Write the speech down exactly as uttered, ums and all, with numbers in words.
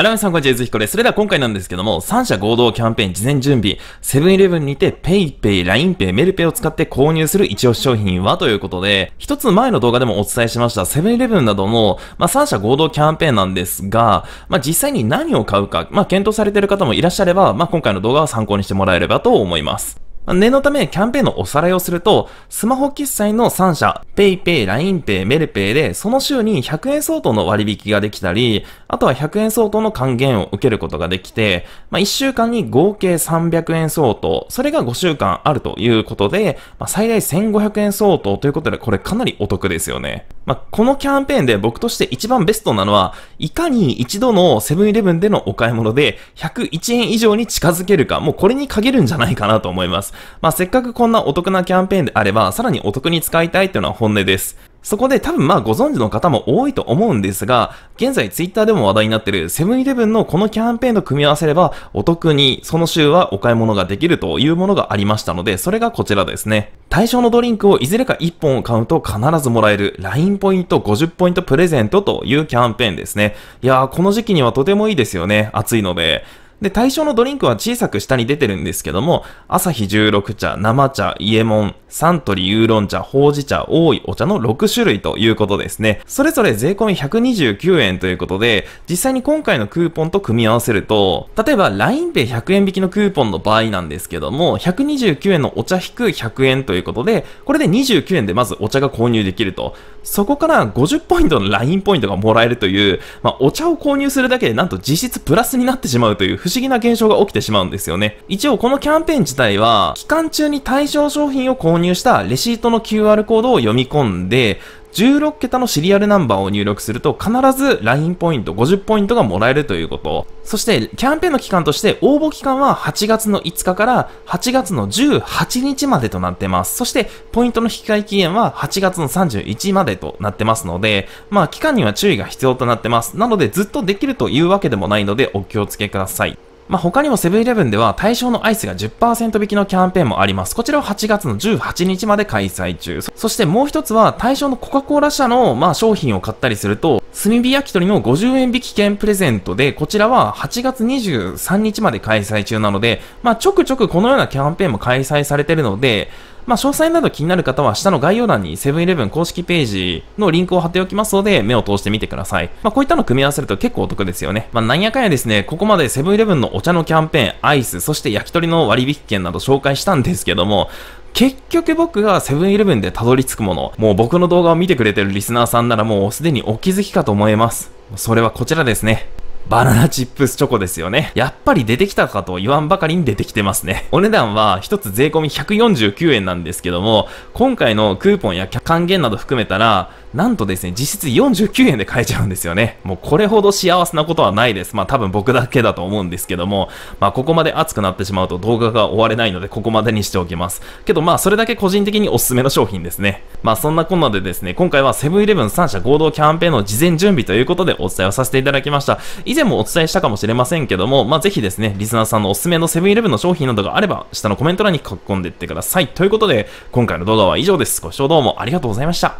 改めさんこんにちは、ゆずひこです。それでは今回なんですけども、さん社合同キャンペーン事前準備、セブンイレブンにて PayPay、ラインペイ、メルペイを使って購入する一押し商品はということで、一つ前の動画でもお伝えしましたセブンイレブンなどの、まあ、さん社合同キャンペーンなんですが、まあ、実際に何を買うか、まあ、検討されている方もいらっしゃれば、まあ、今回の動画を参考にしてもらえればと思います。念のため、キャンペーンのおさらいをすると、スマホ決済のさん社、PayPay、ラインペイ、メルペイで、その週にひゃくえん相当の割引ができたり、あとはひゃくえん相当の還元を受けることができて、まあ、いっしゅうかんに合計さんびゃくえん相当、それがごしゅうかんあるということで、まあ、最大せんごひゃくえん相当ということで、これかなりお得ですよね。まあ、このキャンペーンで僕として一番ベストなのは、いかに一度のセブンイレブンでのお買い物でひゃくいちえん以上に近づけるか、もうこれに限るんじゃないかなと思います。まあ、せっかくこんなお得なキャンペーンであれば、さらにお得に使いたいというのは本音です。そこで多分まあご存知の方も多いと思うんですが、現在ツイッターでも話題になっているセブンイレブンのこのキャンペーンと組み合わせればお得にその週はお買い物ができるというものがありましたので、それがこちらですね。対象のドリンクをいずれかいっぽんを買うと必ずもらえる ライン ポイントごじゅうポイントプレゼントというキャンペーンですね。いやー、この時期にはとてもいいですよね。暑いので。で、対象のドリンクは小さく下に出てるんですけども、アサヒじゅうろく茶、生茶、伊右衛門、サントリーウーロン茶、ほうじ茶、多いお茶のろくしゅるいということですね。それぞれ税込みひゃくにじゅうきゅうえんということで、実際に今回のクーポンと組み合わせると、例えば ラインペイ ひゃくえん引きのクーポンの場合なんですけども、ひゃくにじゅうきゅうえんのお茶引くひゃくえんということで、これでにじゅうきゅうえんでまずお茶が購入できると。そこからごじゅうポイントの ライン ポイントがもらえるという、まあ、お茶を購入するだけでなんと実質プラスになってしまうという、不思議な現象が起きてしまうんですよね。一応このキャンペーン自体は、期間中に対象商品を購入したレシートの キューアール コードを読み込んで、じゅうろくけたのシリアルナンバーを入力すると必ず ライン ポイントごじゅうポイントがもらえるということ。そしてキャンペーンの期間として応募期間ははちがつのいつかからはちがつのじゅうはちにちまでとなってます。そしてポイントの引き換え期限ははちがつのさんじゅういちまでとなってますので、まあ期間には注意が必要となってます。なのでずっとできるというわけでもないのでお気をつけください。まあ、他にもセブンイレブンでは対象のアイスが じゅっパーセント 引きのキャンペーンもあります。こちらははちがつのじゅうはちにちまで開催中。そ, そしてもう一つは対象のコカ・コーラ社のまあ商品を買ったりすると、炭火焼き鳥のごじゅうえん引き券プレゼントで、こちらははちがつにじゅうさんにちまで開催中なので、まあちょくちょくこのようなキャンペーンも開催されているので、まあ詳細など気になる方は下の概要欄にセブンイレブン公式ページのリンクを貼っておきますので目を通してみてください。まあこういったの組み合わせると結構お得ですよね。まあなんやかんやですね、ここまでセブンイレブンのお茶のキャンペーン、アイス、そして焼き鳥の割引券など紹介したんですけども、結局僕がセブンイレブンでたどり着くもの、もう僕の動画を見てくれてるリスナーさんならもうすでにお気づきかと思います。それはこちらですね。バナナチップスチョコですよね。やっぱり出てきたかと言わんばかりに出てきてますね。お値段はひとつ税込みひゃくよんじゅうきゅうえんなんですけども、今回のクーポンや還元など含めたら、なんとですね、実質よんじゅうきゅうえんで買えちゃうんですよね。もうこれほど幸せなことはないです。まあ多分僕だけだと思うんですけども、まあここまで熱くなってしまうと動画が終われないのでここまでにしておきます。けどまあそれだけ個人的におすすめの商品ですね。まあそんなこんなでですね、今回はセブンイレブンさん社合同キャンペーンの事前準備ということでお伝えをさせていただきました。以前もお伝えしたかもしれませんけども、まあぜひですね、リスナーさんのおすすめのセブンイレブンの商品などがあれば、下のコメント欄に書き込んでいってください。ということで、今回の動画は以上です。ご視聴どうもありがとうございました。